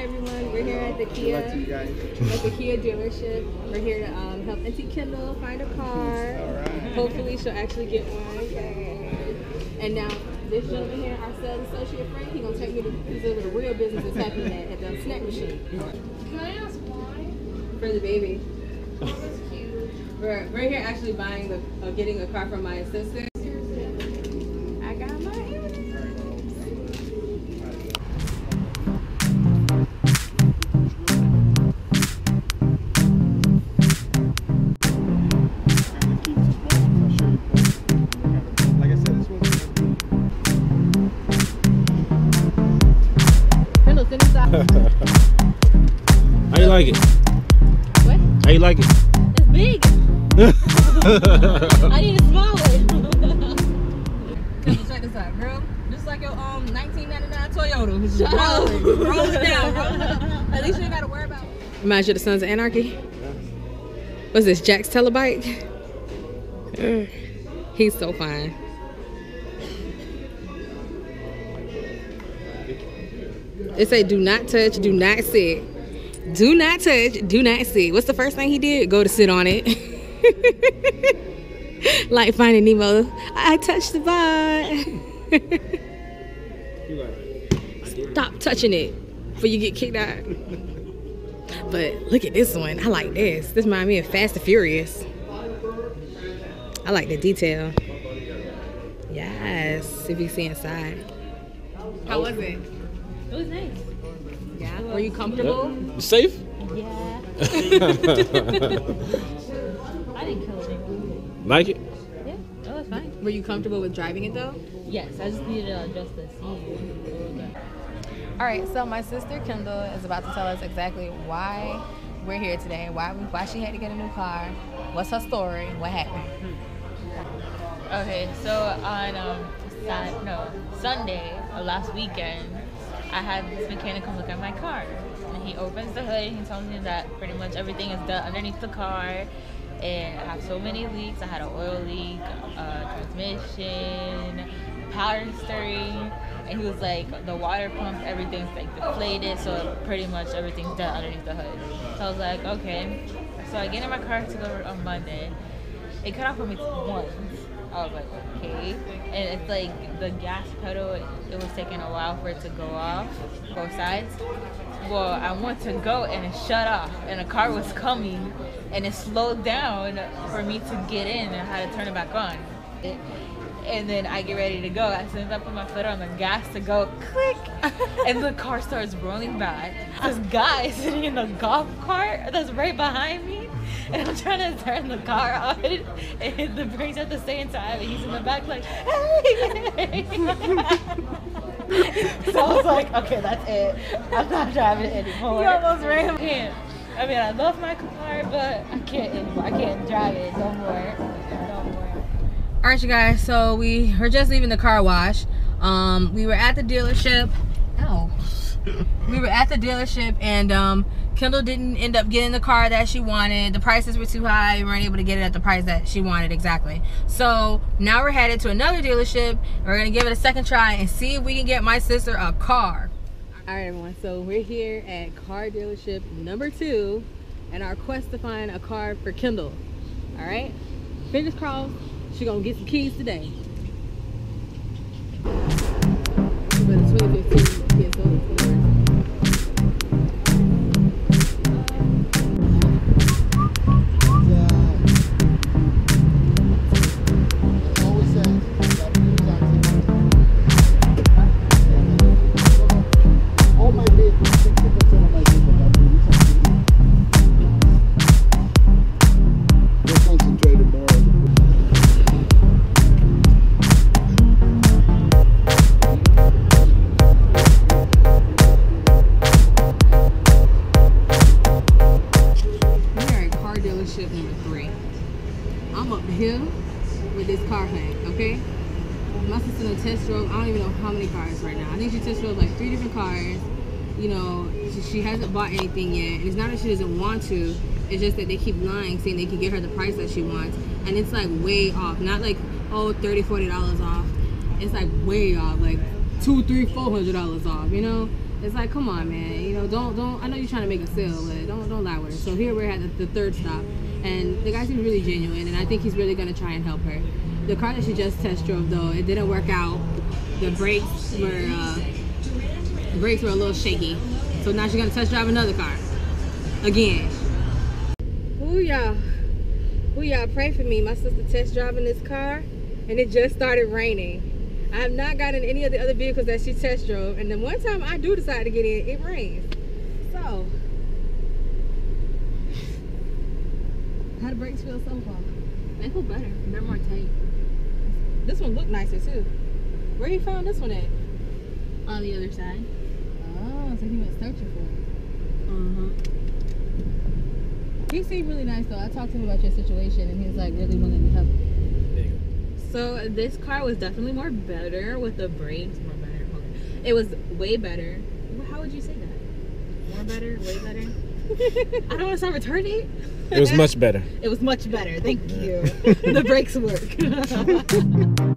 Hi everyone, we're here at the Kia dealership. We're here to help Auntie Kendall find a car. All right. Hopefully she'll actually get one. And now this gentleman here, our sales associate Frank, he's gonna take me to the real business that's happening at the snack machine. Can I ask why? For the baby. That's cute. We're here actually buying getting a car from my sister. How you like it? What? How you like it? It's big. I need a smaller. Check this out, girl. Just like your 1999 Toyota. Shut up. Roll it down, roll it up. At least you ain't gotta worry about it. Reminds you of the Sons of Anarchy? What's this, Jack's Telebike? He's so fine. It say do not touch, do not sit. Do not touch, do not sit. What's the first thing he did? Go to sit on it. Like Finding Nemo. I touched the vibe. Stop touching it before you get kicked out. But look at this one. I like this. This reminds me of Fast and Furious. I like the detail. Yes, if you see inside. How was it? It was nice. Yeah. Were you comfortable? Yep. Safe? Yeah. I didn't kill anything. Like it? Yeah. That was fine. Were you comfortable with driving it though? Yes. I just needed to adjust the seat a little bit. All right. So my sister Kendall is about to tell us exactly why we're here today, why she had to get a new car, what's her story, what happened. Okay. So on Sunday of last weekend, I had this mechanical look at my car, and he opens the hood and he tells me that pretty much everything is done underneath the car, and I have so many leaks. I had an oil leak, transmission, power steering, and he was like, the water pump, everything's like deflated, so pretty much everything's done underneath the hood. So I was like, okay. So I get in my car to go on Monday. It cut off for me once. I was like, okay. And it's like the gas pedal, it was taking a while for it to go off, both sides. Well, I went to go and it shut off, and a car was coming, and it slowed down for me to get in and how to turn it back on. And then I get ready to go. As soon as I put my foot on the gas to go, click, and the car starts rolling back. This guy is sitting in a golf cart that's right behind me, and I'm trying to turn the car on and the brakes at the same time, and he's in the back like, hey! So I was like, okay, that's it. I'm not driving it anymore. You almost ran him. I mean, I love my car, but I can't drive it no more. Alright you guys, so we were just leaving the car wash. We were at the dealership. Ow. We were at the dealership, and Kendall didn't end up getting the car that she wanted. The prices were too high. We weren't able to get it at the price that she wanted exactly. So now we're headed to another dealership. We're gonna give it a second try and see if we can get my sister a car. Alright everyone, so we're here at car dealership number 2 and our quest to find a car for Kendall. Alright? Fingers crossed. She's gonna get some keys today. But it's 2015, it's over for her. She hasn't bought anything yet, and it's not that she doesn't want to, it's just that they keep lying saying they can get her the price that she wants, and it's like way off. Not like, oh, $30, $40 off. It's like way off, like $200, $300, $400 off, you know? It's like, come on, man, you know, don't, I know you're trying to make a sale, but don't lie with her. So here we're at the third stop, and the guy seems really genuine, and I think he's really gonna try and help her. The car that she just test drove, though, it didn't work out. The brakes were a little shaky. So now she's gonna test drive another car, again. Ooh, y'all, pray for me. My sister test driving this car, and it just started raining. I have not gotten any of the other vehicles that she test drove, and then one time I do decide to get in, it rains. So, how the brakes feel so far? They feel better. They're more tight. This one looked nicer too. Where you found this one at? On the other side. Oh, so he went searching for it. Uh huh. He seemed really nice though. I talked to him about your situation, and he was like really willing to help you. So this car was definitely more better with the brakes. More better. Okay. It was way better. How would you say that? More better, way better. I don't want to sound retarded. It was much better. It was much better. Thank you. The brakes work.